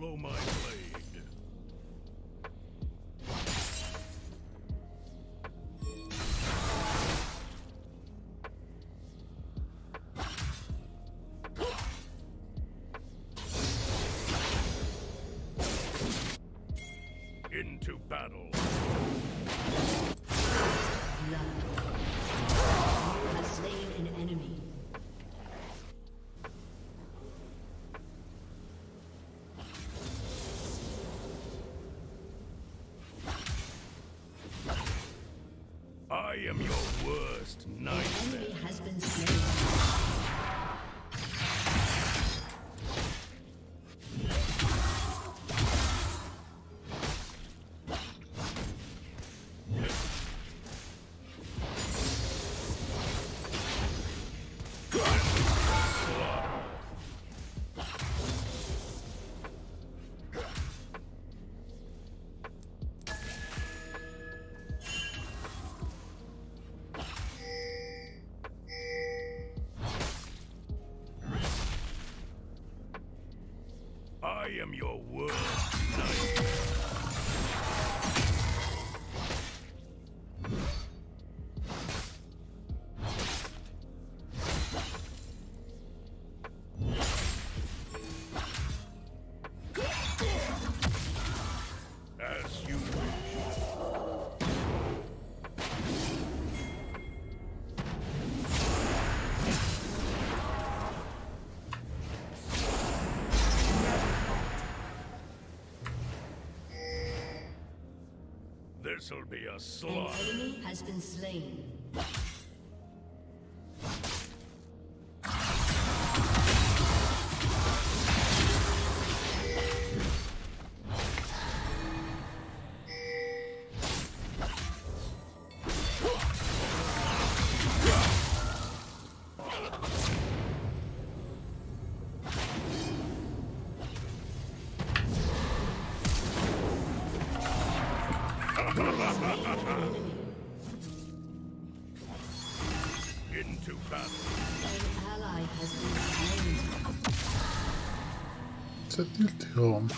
Follow my blade. Into battle. I am your worst nightmare. The enemy has been I am your worst nightmare. As you this'll be a slaughter. An enemy has been slain. Into battle. An ally has been slain. Це тільтіом.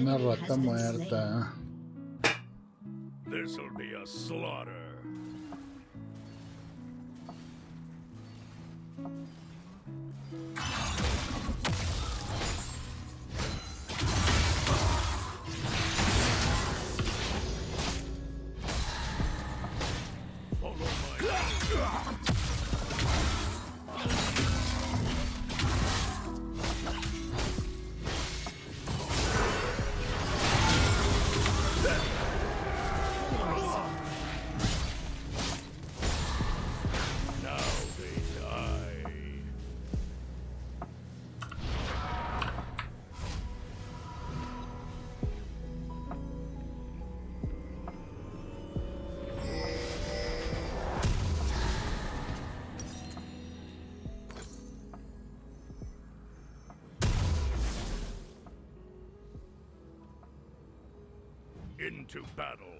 Una rata muerta. This'll be a slaughter. Into battle.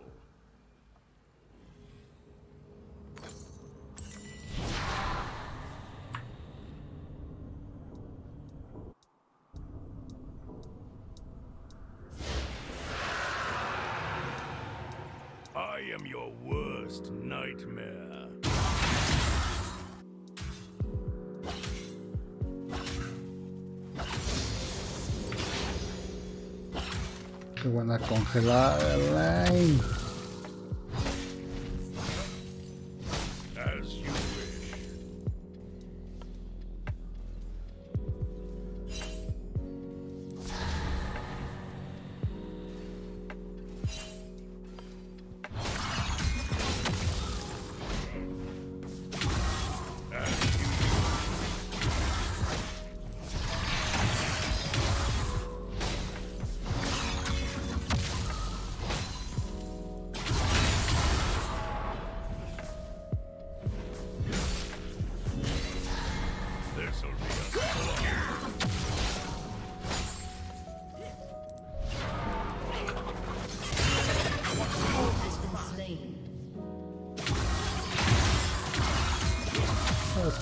I am your worst nightmare. Qué buena congelada.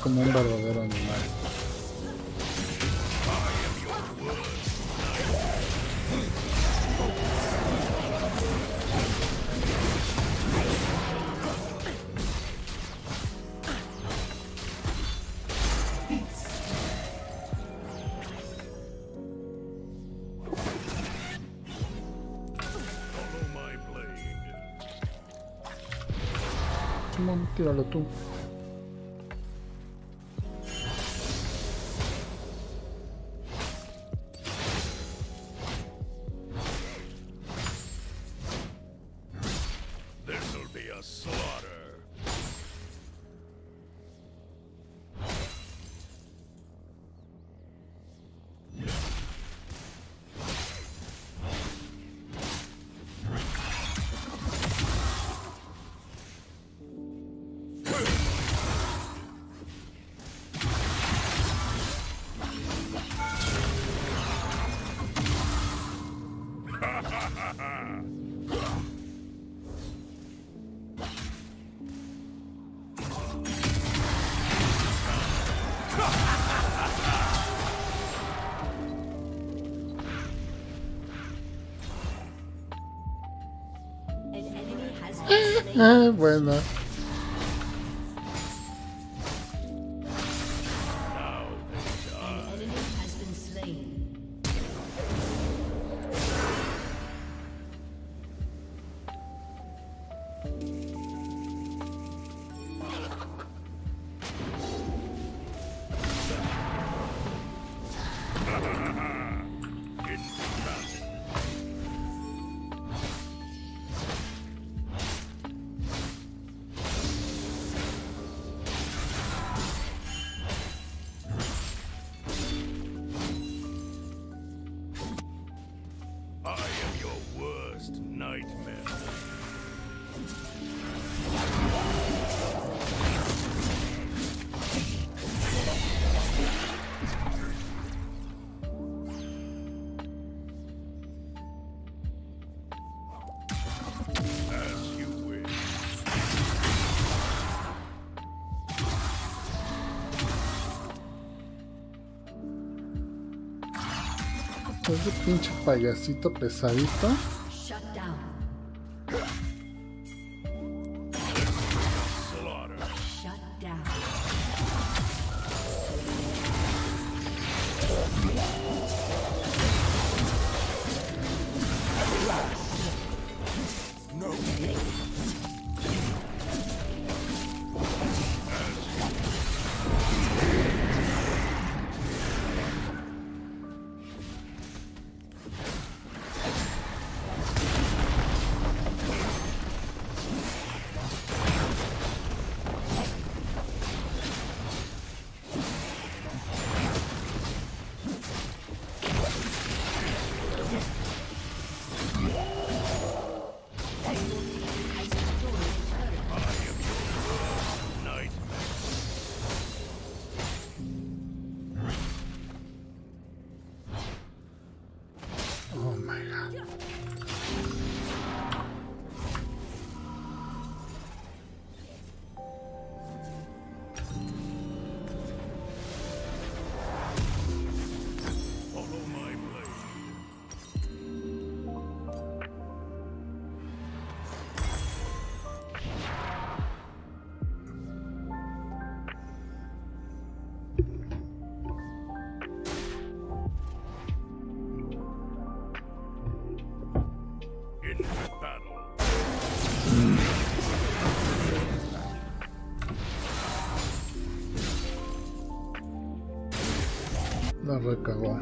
Como un verdadero animal. No, tíralo tú. Bueno. Ese pinche payasito pesadito. Рыкова.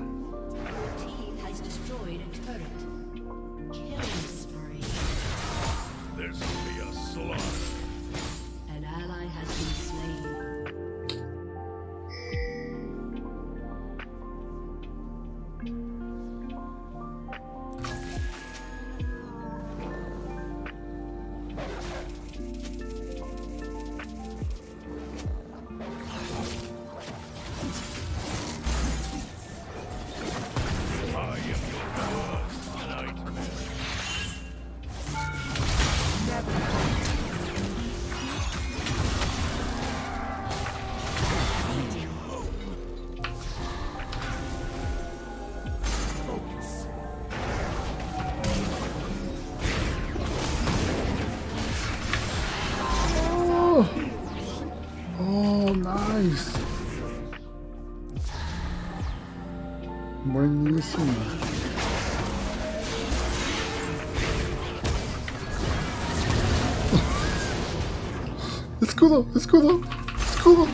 Escudo, escudo, escudo.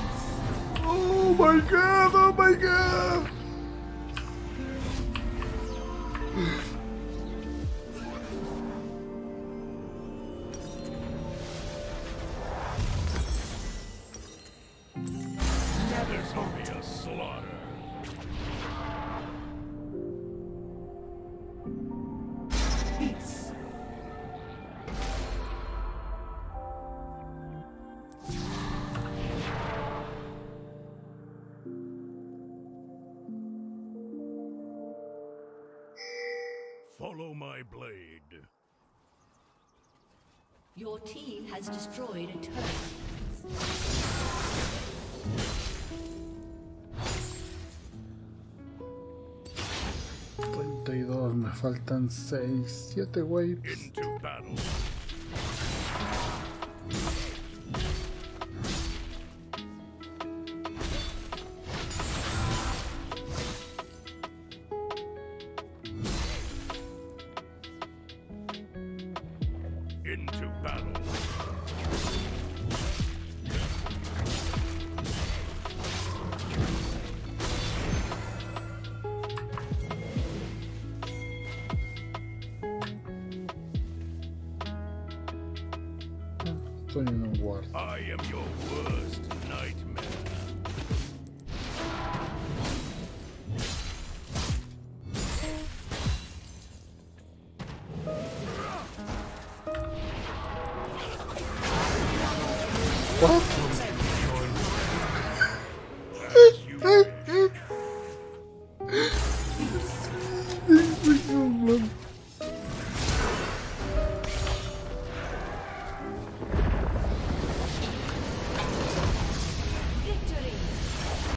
Oh my god, oh my god. There's only a slaughter. Follow my blade. Your team has destroyed a turret. 32, me faltan 6, 7 waves. Into battle. I am your worst nightmare.